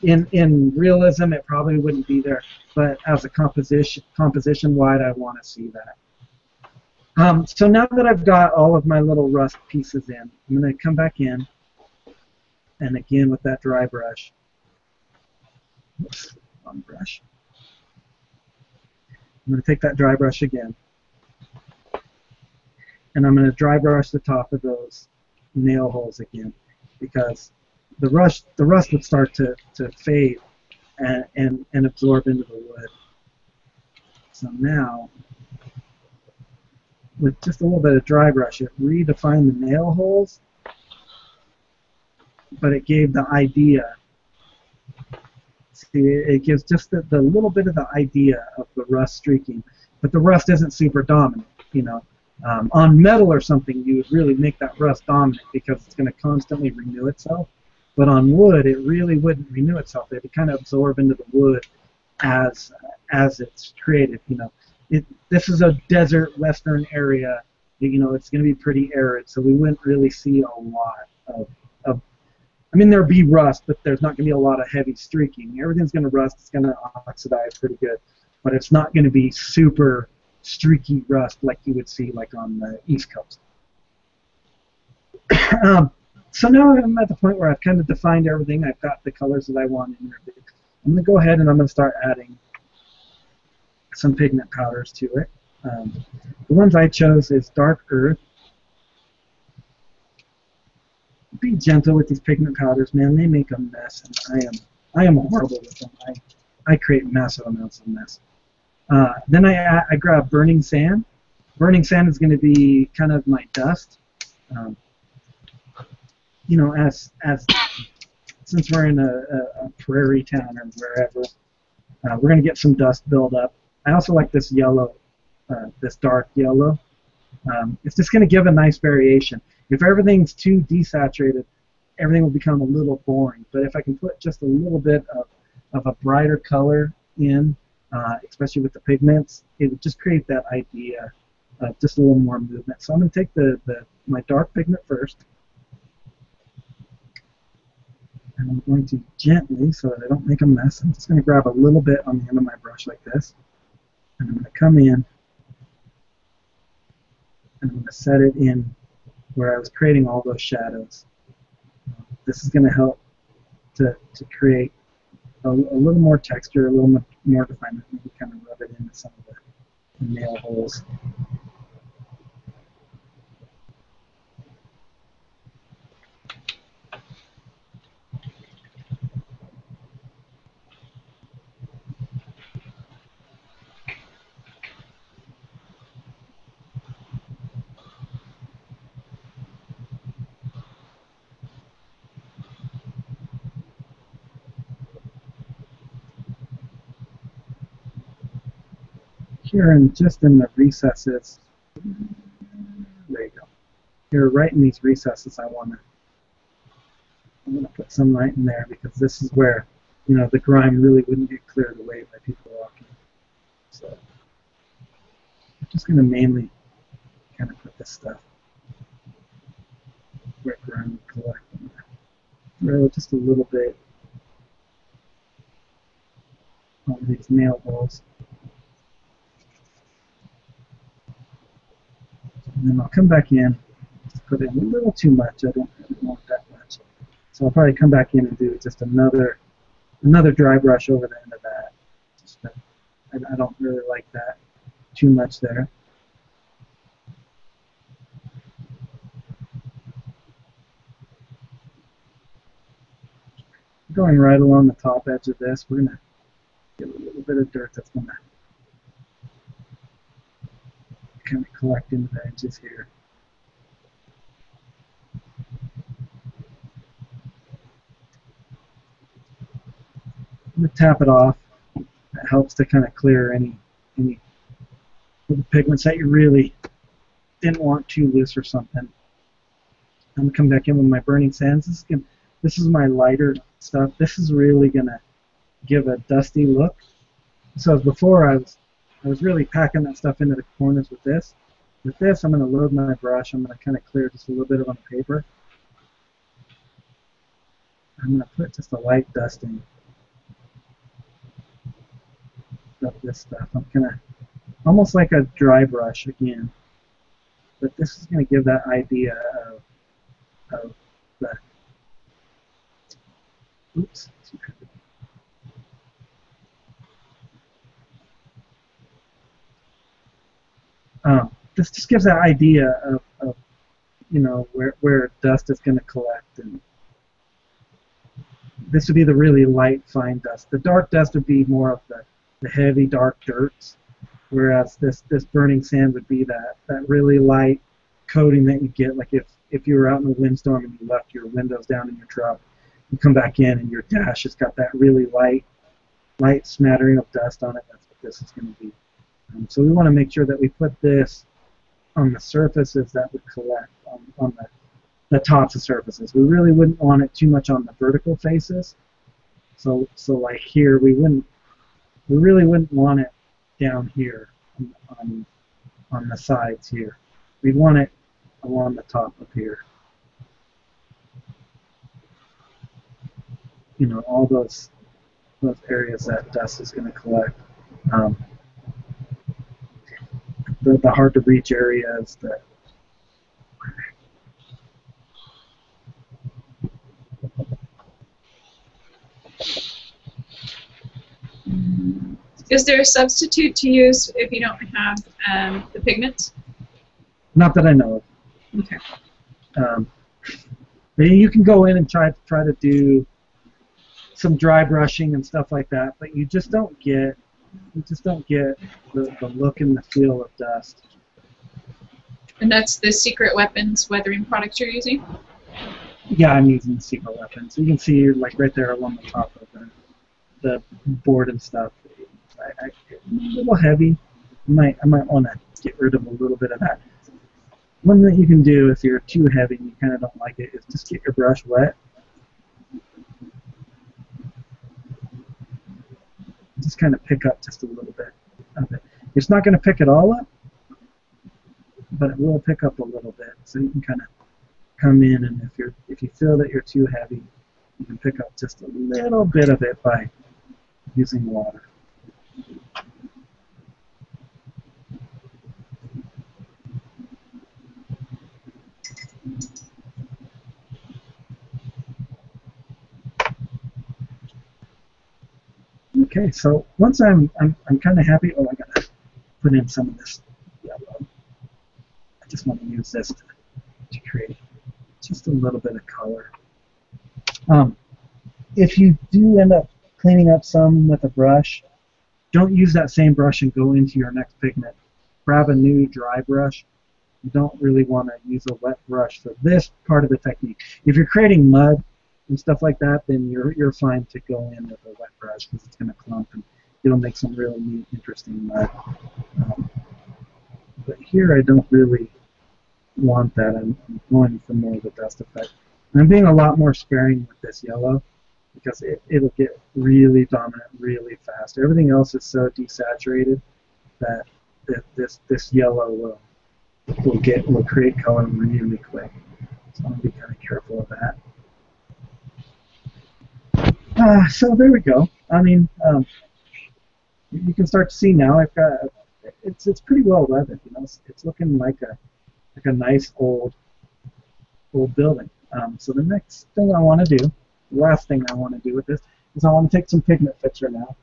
in realism, it probably wouldn't be there. But as a composition-wide, I want to see that. So now that I've got all of my little rust pieces in, I'm going to come back in, and again with that dry brush. Oops, wrong brush. I'm going to take that dry brush again, and I'm going to dry brush the top of those nail holes again, because the rust would start to fade and absorb into the wood. So now, with just a little bit of dry brush, it redefined the nail holes, but it gave the idea. See, it gives just the little bit of the idea of the rust streaking, but the rust isn't super dominant, you know. On metal or something, you would really make that rust dominant because it's going to constantly renew itself. But on wood, it really wouldn't renew itself. It would kind of absorb into the wood as it's created. You know, this is a desert western area. You know, it's going to be pretty arid, so we wouldn't really see a lot of. I mean, there'd be rust, but there's not going to be a lot of heavy streaking. Everything's going to rust. It's going to oxidize pretty good, but it's not going to be super streaky rust like you would see like on the East Coast. So now I'm at the point where I've kind of defined everything. I've got the colors that I want in there. I'm going to go ahead and I'm going to start adding some pigment powders to it. The ones I chose is Dark Earth. Be gentle with these pigment powders, man. They make a mess, and I am horrible with them. I create massive amounts of mess. Then I grab Burning Sand. Burning Sand is going to be kind of my dust. You know, since we're in a prairie town or wherever, we're going to get some dust build up. I also like this yellow, this dark yellow. It's just going to give a nice variation. If everything's too desaturated, everything will become a little boring. But if I can put just a little bit of a brighter color in, especially with the pigments, it would just create that idea of just a little more movement. So I'm going to take my dark pigment first, and I'm going to gently, so that I don't make a mess, I'm just going to grab a little bit on the end of my brush like this, and I'm going to come in, and I'm going to set it in where I was creating all those shadows. This is going to help to create a little more texture, a little more definement. Maybe kind of rub it into some of the nail holes. Here and just in the recesses, there you go. Here, right in these recesses, I'm gonna put some light in there because this is where, you know, the grime really wouldn't get cleared away by people walking. So I'm just gonna mainly kind of put this stuff where grime would collect in there. Really just a little bit on these nail holes. And then I'll come back in, just put in a little too much. I don't really want that much. So I'll probably come back in and do just another dry brush over the end of that. Just that I don't really like that too much there. Going right along the top edge of this, we're going to get a little bit of dirt that's going to kind of collect into the edges here. I'm going to tap it off. That helps to kind of clear any with the pigments that you really didn't want too loose or something. I'm going to come back in with my Burning Sands. This is my lighter stuff. This is really going to give a dusty look. So before I was really packing that stuff into the corners with this. With this, I'm going to load my brush. I'm going to kind of clear just a little bit on the paper. I'm going to put just a light dusting of this stuff. I'm going to, almost like a dry brush again, but this is going to give that idea of the, oops, this just gives that idea of you know, where dust is going to collect. And this would be the really light, fine dust. The dark dust would be more of the heavy, dark dirts, whereas this Burning Sand would be that really light coating that you get, like if you were out in a windstorm and you left your windows down in your truck, you come back in and your dash has got that really light smattering of dust on it. That's what this is going to be. So we want to make sure that we put this on the surfaces that would collect, on the tops of surfaces. We really wouldn't want it too much on the vertical faces. So like here, we really wouldn't want it down here on the sides here. We'd want it along the top up here. You know, all those areas that dust is going to collect. The hard to reach areas that. Is there a substitute to use if you don't have the pigments? Not that I know of. Okay. You can go in and try to do some dry brushing and stuff like that, but you just don't get the look and the feel of dust. And that's the Secret Weapons weathering products you're using? Yeah, I'm using the Secret Weapons. You can see like right there along the top of the board and stuff. A little heavy. I might want to get rid of a little bit of that. One thing you can do if you're too heavy and you kind of don't like it is just get your brush wet. Just kind of pick up just a little bit of it. It's not going to pick it all up, but it will pick up a little bit. So you can kind of come in, and if you feel that you're too heavy, you can pick up just a little bit of it by using water. Okay, so once I'm kind of happy. Oh, I gotta put in some of this yellow. I just want to use this to create just a little bit of color. If you do end up cleaning up some with a brush, don't use that same brush and go into your next pigment. Grab a new dry brush. You don't really want to use a wet brush for this part of the technique. If you're creating mud and stuff like that, then you're fine to go in with a wet brush because it's going to clump and it'll make some really neat, interesting mud. But here I don't really want that. I'm going for more of the dust effect. And I'm being a lot more sparing with this yellow because it'll get really dominant really fast. Everything else is so desaturated that this yellow will create color really quick. So I'm going to be kind of careful of that. So there we go. I mean, you can start to see now. I've got it's pretty well weathered. You know, it's looking like a nice old building. So the next thing I want to do, the last thing I want to do with this, is I want to take some pigment fixer now.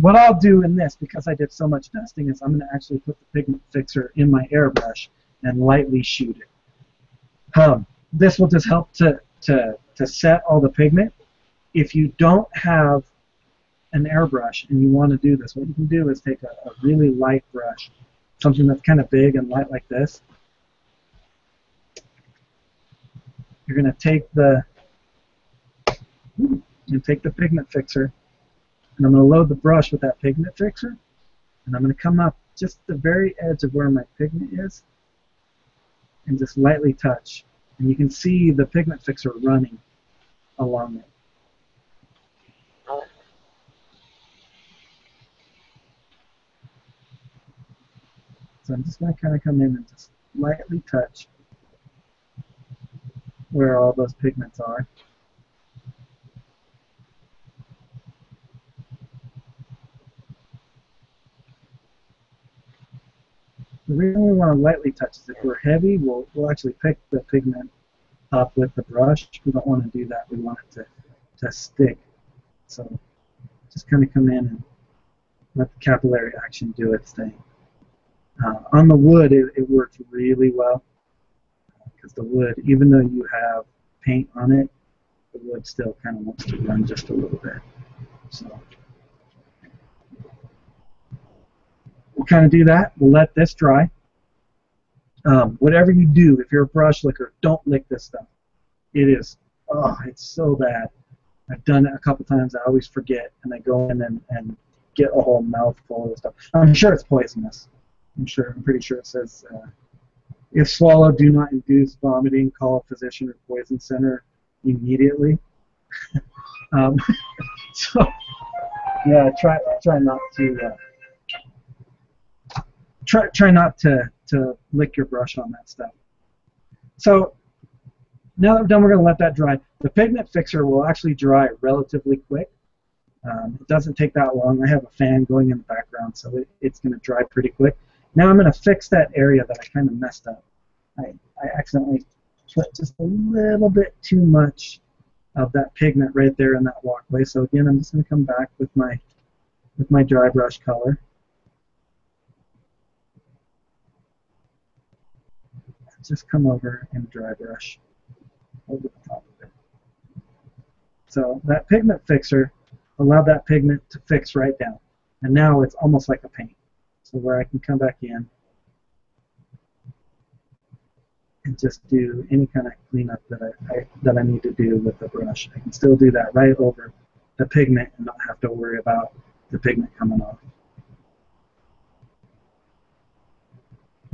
What I'll do in this, because I did so much dusting, is I'm going to actually put the pigment fixer in my airbrush and lightly shoot it. This will just help to set all the pigment. If you don't have an airbrush and you want to do this, what you can do is take a really light brush, something that's kind of big and light like this. You're going to take the pigment fixer, and I'm going to load the brush with that pigment fixer, And I'm going to come up just the very edge of where my pigment is and just lightly touch. And you can see the pigment fixer running along it. So I'm just going to kind of come in and just lightly touch where all those pigments are. The reason we want to lightly touch is if we're heavy, we'll actually pick the pigment up with the brush. We don't want to do that. We want it to stick. So just kind of come in and let the capillary action do its thing. On the wood, it works really well, because the wood, even though you have paint on it, the wood still kind of wants to run just a little bit. So we'll kind of do that. We'll let this dry. Whatever you do, if you're a brush licker, don't lick this stuff. It is, oh, it's so bad. I've done it a couple times. I always forget, and I go in and get a whole mouthful of this stuff. I'm sure it's poisonous. I'm pretty sure it says, if swallowed, do not induce vomiting, call a physician or poison center immediately. So, yeah, try not to lick your brush on that stuff. So, now that we're done, we're going to let that dry. The pigment fixer will actually dry relatively quick. It doesn't take that long. I have a fan going in the background, so it's going to dry pretty quick. Now I'm going to fix that area that I kind of messed up. I accidentally put just a little bit too much of that pigment right there in that walkway. So again, I'm just going to come back with my dry brush color. Just come over and dry brush over the top of it. So that pigment fixer allowed that pigment to fix right down. And now it's almost like a paint. So where I can come back in and just do any kind of cleanup that I need to do with the brush. I can still do that right over the pigment and not have to worry about the pigment coming off.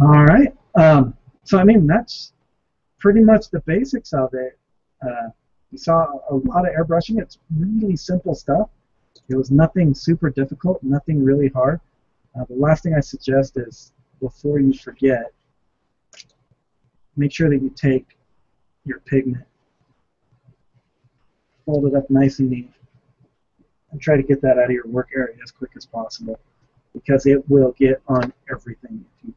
All right. So I mean, that's pretty much the basics of it. You saw a lot of airbrushing. It's really simple stuff. It was nothing super difficult, nothing really hard. The last thing I suggest is, before you forget, make sure that you take your pigment, fold it up nice and neat, and try to get that out of your work area as quick as possible, because it will get on everything if you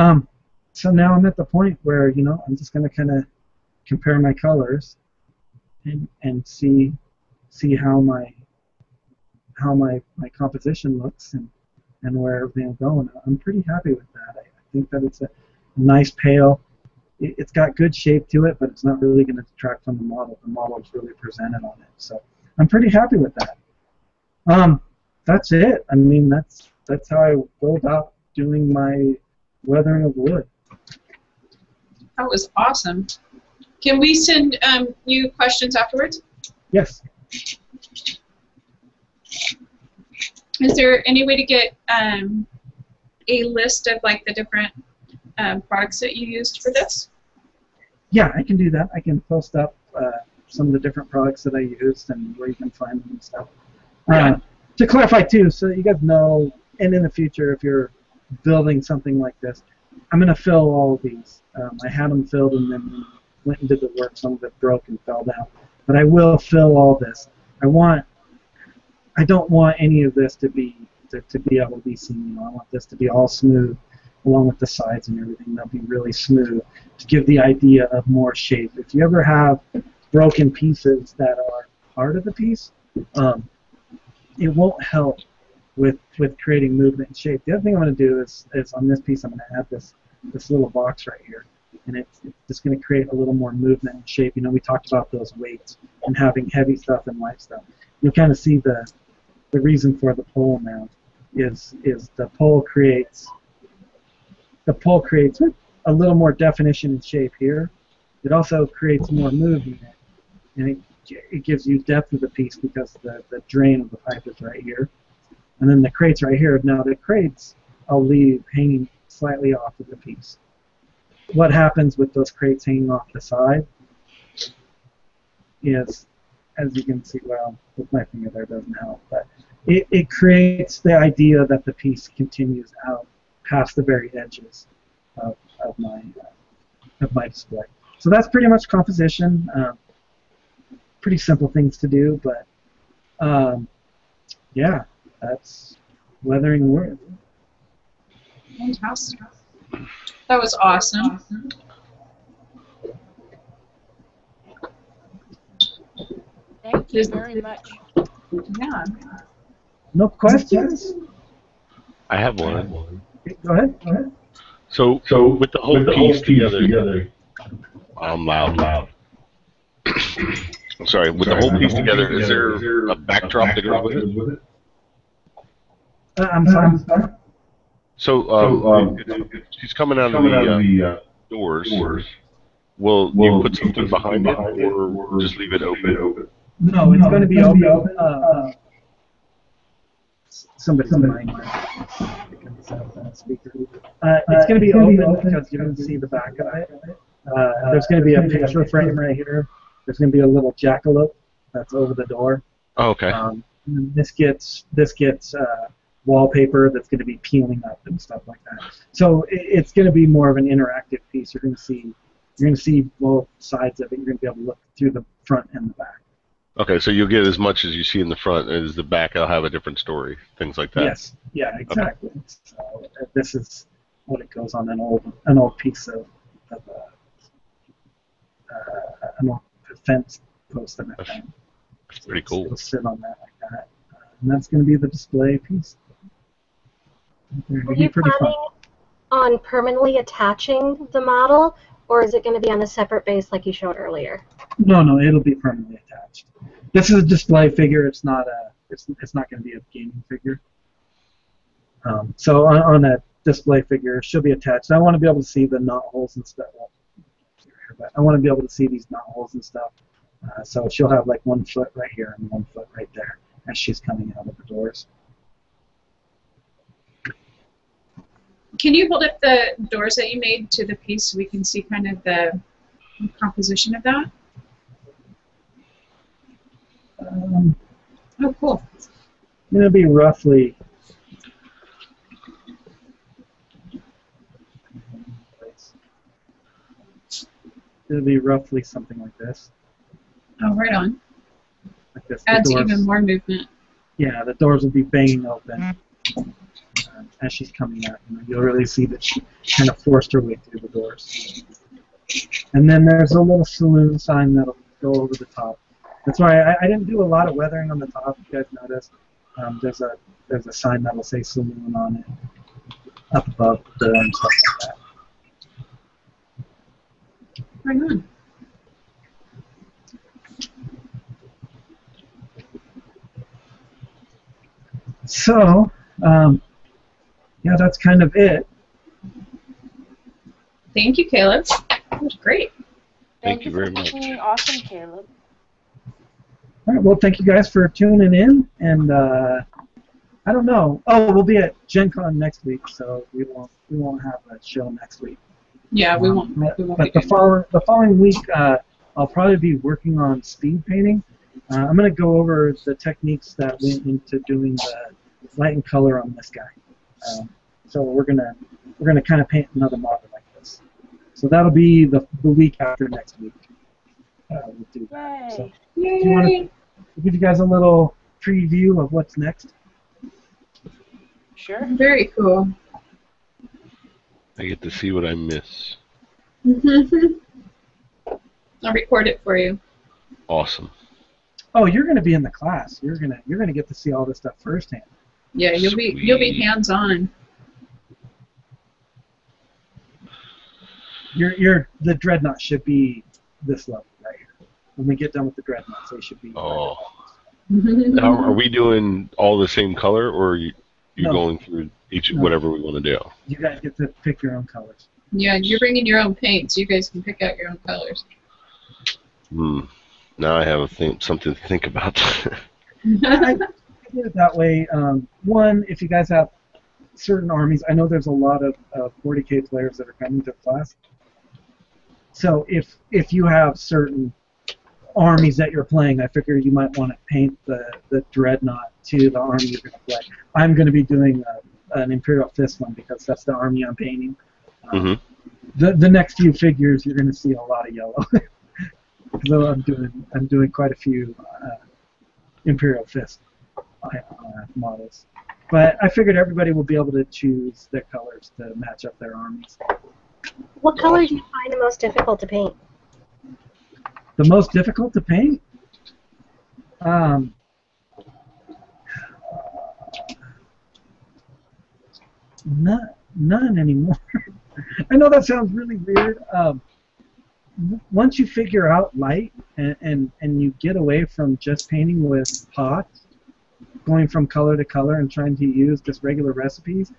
don't. So now I'm at the point where, you know, I'm just going to kind of compare my colors and see how my composition looks and where everything's going. I'm pretty happy with that. I think that it's a nice pale. It's got good shape to it, but it's not really going to detract from the model. The model is really presented on it, so I'm pretty happy with that. That's it. I mean, that's how I go about doing my weathering of wood. That was awesome. Can we send you questions afterwards? Yes. Is there any way to get a list of like the different products that you used for this? Yeah, I can do that. I can post up some of the different products that I used and where you can find them and stuff. Yeah. To clarify too, so that you guys know, and in the future, if you're building something like this, I'm going to fill all of these. I had them filled and then went and did the work. Some of it broke and fell down. But I will fill all this. I don't want any of this to be able to be seen. I want this to be all smooth, along with the sides and everything. They'll be really smooth to give the idea of more shape. If you ever have broken pieces that are part of the piece, it won't help with creating movement and shape. The other thing I'm going to do is on this piece I'm going to add this little box right here. And it's just going to create a little more movement and shape. You know, we talked about those weights and having heavy stuff and light stuff. You'll kind of see the reason for the pole now is the pole creates a little more definition and shape here. It also creates more movement, and it gives you depth of the piece because the drain of the pipe is right here. And then the crates right here. Now the crates I'll leave hanging slightly off of the piece. What happens with those crates hanging off the side is, as you can see, well, with my finger there doesn't help, but it creates the idea that the piece continues out past the very edges of my display. So that's pretty much composition. Pretty simple things to do, but yeah, that's Weathering Wood. Fantastic. That was awesome. Thank you very much. Yeah. No questions? I have one. Go ahead. Go ahead. So with the whole piece together. I'm loud. I'm sorry. With the whole piece together, is there a backdrop to go with it? I'm sorry. So she's coming out of the doors. Will you put something behind it, or just leave it open? No, it's going to be open. Somebody's mind. It's going to be open because you don't see the back of it. There's going to be a picture frame right here. There's going to be a little jackalope that's over the door. Oh, okay. This gets wallpaper that's going to be peeling up and stuff like that. So it's going to be more of an interactive piece. You're going to see both sides of it. You're going to be able to look through the front and the back. Okay, so you'll get as much as you see in the front, and as the back, I'll have a different story, things like that. Yes, yeah, exactly. Okay. So this is what it goes on an old piece of an old fence post. That's pretty cool. It'll sit on that like that, and that's going to be the display piece. Are you planning on permanently attaching the model, or is it going to be on a separate base like you showed earlier? No, it'll be permanently attached. This is a display figure. It's not a. It's not going to be a gaming figure. So on a display figure, she'll be attached. I want to be able to see the knot holes and stuff. But I want to be able to see these knot holes and stuff. So she'll have like one foot right here and one foot right there as she's coming out of the doors. Can you hold up the doors that you made to the piece so we can see kind of the composition of that? Oh, cool. It'll be roughly. It'll be roughly something like this. Oh, right on. Like this. Adds even more movement. Yeah, the doors will be banging open as she's coming out. You'll really see that she kind of forced her way through the doors. And then there's a little saloon sign that'll go over the top. That's why I didn't do a lot of weathering on the top. If you guys noticed, there's a sign that'll say saloon on it up above the door and stuff like that. Right on. So, yeah, that's kind of it. Thank you, Caleb. That was great. Thank you very much. Awesome, Caleb. All right, well, thank you guys for tuning in, and I don't know. Oh, we'll be at Gen Con next week, so we won't have a show next week. Yeah, we won't. But the following week, I'll probably be working on speed painting. I'm going to go over the techniques that went into doing the light and color on this guy. So we're gonna kind of paint another model like this. So that'll be the week after next week. We'll do that. So, yay. Do you want to give you guys a little preview of what's next? Sure. Very cool. I get to see what I miss. I'll record it for you. Awesome. Oh, you're going to be in the class. You're gonna get to see all this stuff firsthand. Yeah, you'll be hands-on. The dreadnought should be this level right here. When we get done with the dreadnoughts, they should be. Oh. Now, are we doing all the same color, or are you going through each whatever we want to do? You guys get to pick your own colors. Yeah, you're bringing your own paints. You guys can pick out your own colors. Now I have something to think about. do it that way. One, if you guys have certain armies, I know there's a lot of 40K players that are coming to class. So if you have certain armies that you're playing, I figure you might want to paint the dreadnought to the army you're going to play. I'm going to be doing an Imperial Fist one because that's the army I'm painting. The next few figures, you're going to see a lot of yellow. So I'm doing quite a few Imperial Fist models. But I figured everybody will be able to choose their colors to match up their armies. What colors do you find the most difficult to paint? The most difficult to paint? None anymore. I know that sounds really weird. Once you figure out light and you get away from just painting with pots, going from color to color and trying to use just regular recipes,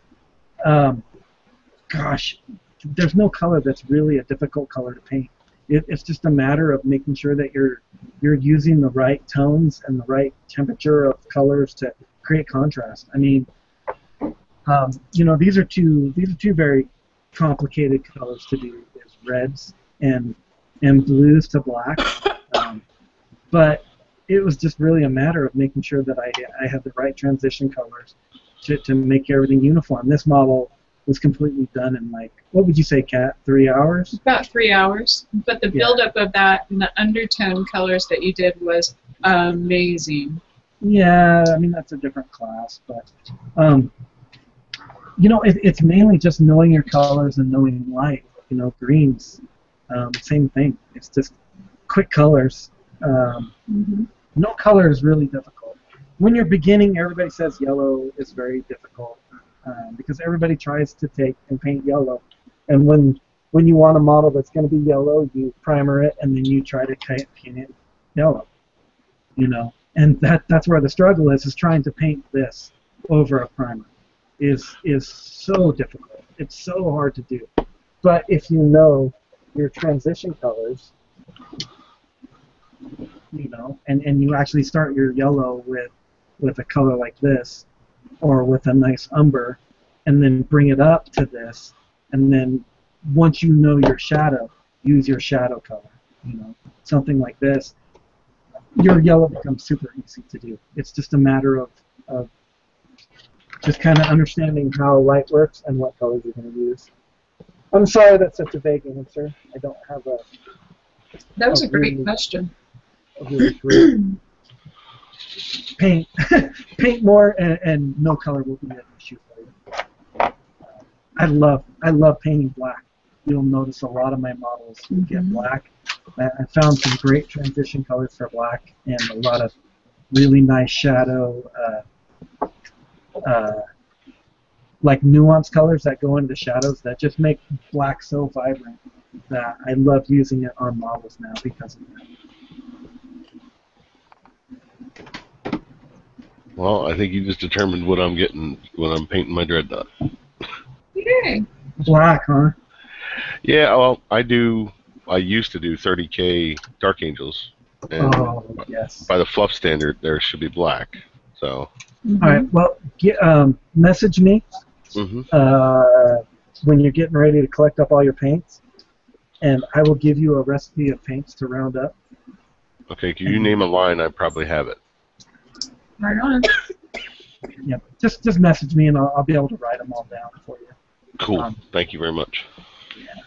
gosh, there's no color that's really a difficult color to paint. It's just a matter of making sure that you're using the right tones and the right temperature of colors to create contrast. I mean, you know, these are two very complicated colors to do. There's reds and blues to black, but it was just really a matter of making sure that I had the right transition colors to make everything uniform. This model was completely done in, like, what would you say, Kat, 3 hours? About 3 hours, but the buildup of that and the undertone colors that you did was amazing. Yeah, I mean, that's a different class, but you know, it's mainly just knowing your colors and knowing light. You know, greens, same thing. It's just quick colors. No color is really difficult. When you're beginning, everybody says yellow is very difficult because everybody tries to take and paint yellow. And when you want a model that's going to be yellow, you primer it and then you try to paint it yellow. You know, and that's where the struggle is trying to paint this over a primer is so difficult. It's so hard to do. But if you know your transition colors, you know, and you actually start your yellow with a color like this, or with a nice umber, and then bring it up to this, and then once you know your shadow, use your shadow color, you know, something like this, your yellow becomes super easy to do. It's just a matter of just kind of understanding how light works and what colors you're going to use. I'm sorry that's such a vague answer. I don't have a... That was a great question. Paint. Paint more and no color will be an issue for you. I love painting black. You'll notice a lot of my models get black. I found some great transition colors for black and a lot of really nice shadow, like nuance colors that go into the shadows that just make black so vibrant that I love using it on models now because of that. Well, I think you just determined what I'm getting when I'm painting my dreadnought. Yay! Black, huh? Yeah, well, I used to do 30K Dark Angels. And yes. By the fluff standard, there should be black. So. All right, well, message me. When you're getting ready to collect up all your paints, and I will give you a recipe of paints to round up. Okay, can you name a line? I probably have it. Right on. Yeah, just message me, and I'll be able to write them all down for you. Cool. Thank you very much. Yeah.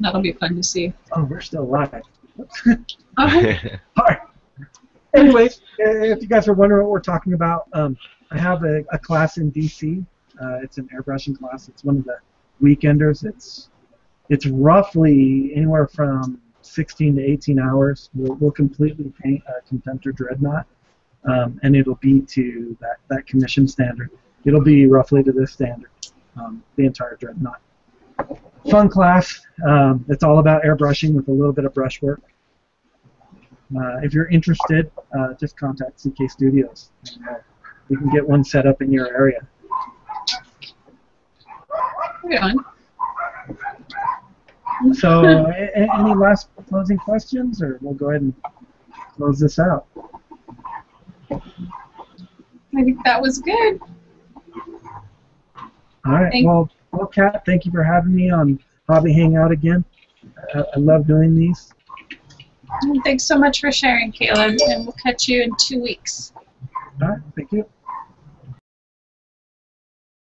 That'll be fun to see. Oh, we're still live. All right. Anyways, if you guys are wondering what we're talking about, I have a class in DC. It's an airbrushing class. It's one of the weekenders. It's roughly anywhere from 16 to 18 hours. We'll completely paint a Contemptor dreadnought, and it'll be to that commission standard. It'll be roughly to this standard, the entire dreadnought. Fun class. It's all about airbrushing with a little bit of brushwork. If you're interested, just contact CK Studios. And, we can get one set up in your area. Yeah. So, any last closing questions, or we'll go ahead and close this out? I think that was good. All right. Well, Kat, thank you for having me on Hobby Hangout again. I love doing these. Thanks so much for sharing, Caleb, and we'll catch you in 2 weeks. All right. Thank you.